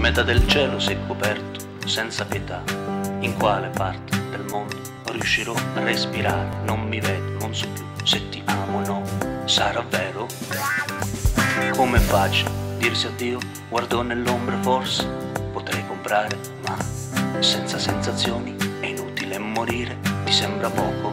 Metà del cielo sei coperto, senza pietà, in quale parte del mondo riuscirò a respirare? Non mi vedo, non so più se ti amo o no, sarà vero? Com'è facile dirsi addio, guardo nell'ombra, forse potrei comprare, ma senza sensazioni è inutile morire, ti sembra poco?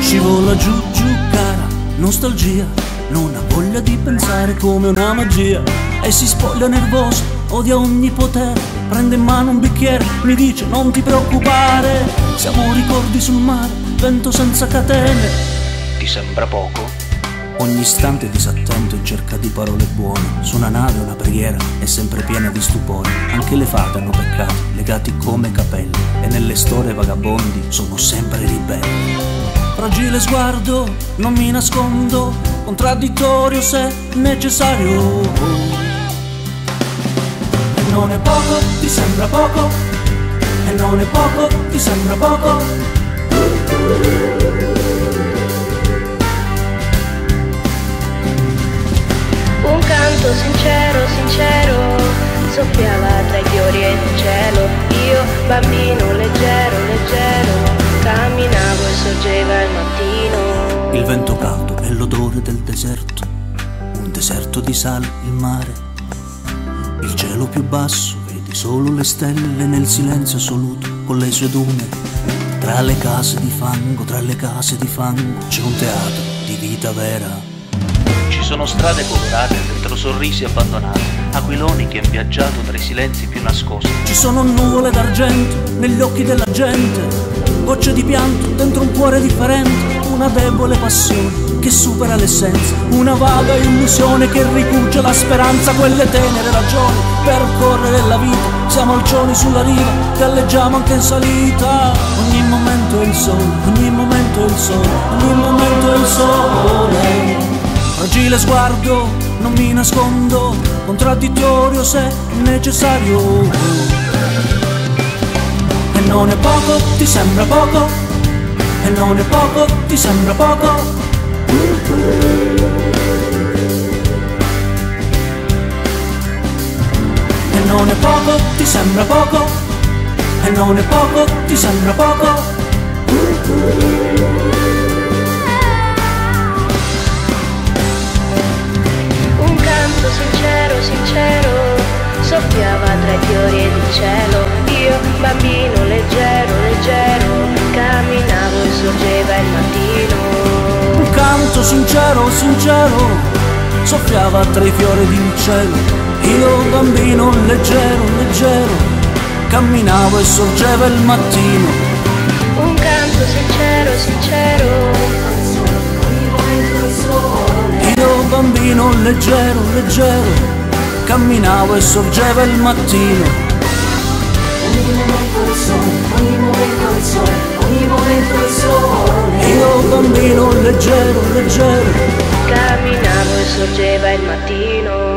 Scivola giù giù cara, nostalgia, non ha voglia di pensare come una magia. E si spoglia nervoso, odia ogni potere, prende in mano un bicchiere, mi dice non ti preoccupare. Siamo ricordi sul mare, vento senza catene. Ti sembra poco? Ogni istante disattento e cerca di parole buone, su una nave una preghiera è sempre piena di stupore. Anche le fate hanno peccati, legati come capelli, e nelle storie vagabondi sono sempre ribelli. Fragile sguardo, non mi nascondo, contraddittorio se necessario. Non è poco, ti sembra poco, e non è poco, ti sembra poco. Un canto sincero, sincero, soffiava tra i fiori e il cielo. Io, bambino leggero, leggero, camminavo e sorgeva il mattino. Il vento caldo e l'odore del deserto, un deserto di sale, il mare. Il cielo più basso, vedi solo le stelle nel silenzio assoluto con le sue dune. Tra le case di fango, tra le case di fango c'è un teatro di vita vera. Ci sono strade popolate dentro sorrisi abbandonati, aquiloni che han viaggiato tra i silenzi più nascosti. Ci sono nuvole d'argento negli occhi della gente, gocce di pianto dentro un cuore differente. Una debole passione che supera l'essenza, una vaga illusione che ricuce la speranza. Quelle tenere ragioni per correre la vita, siamo alcioni sulla riva, galleggiamo anche in salita. Ogni momento è il sole, ogni momento è il sole, ogni momento è il sole. Fragile sguardo, non mi nascondo, contraddittorio se necessario. E non è poco, ti sembra poco, e non è poco, ti sembra poco. E non è poco, ti sembra poco, e non è poco, ti sembra poco. Un canto sincero, sincero, soffiava tra i fiori e il cielo. Io, bambino leggero, leggero, camminavo e sorgeva il mattino. Un canto sincero, sincero, soffiava tra i fiori di cielo. Io bambino leggero, leggero, camminavo e sorgeva il mattino. Un canto sincero, sincero, io bambino leggero, leggero, camminavo e sorgeva il mattino. Ogni momento il sole, ogni momento il sole, ogni momento il sole. Io bambino leggero, leggero, camminavo e sorgeva il mattino.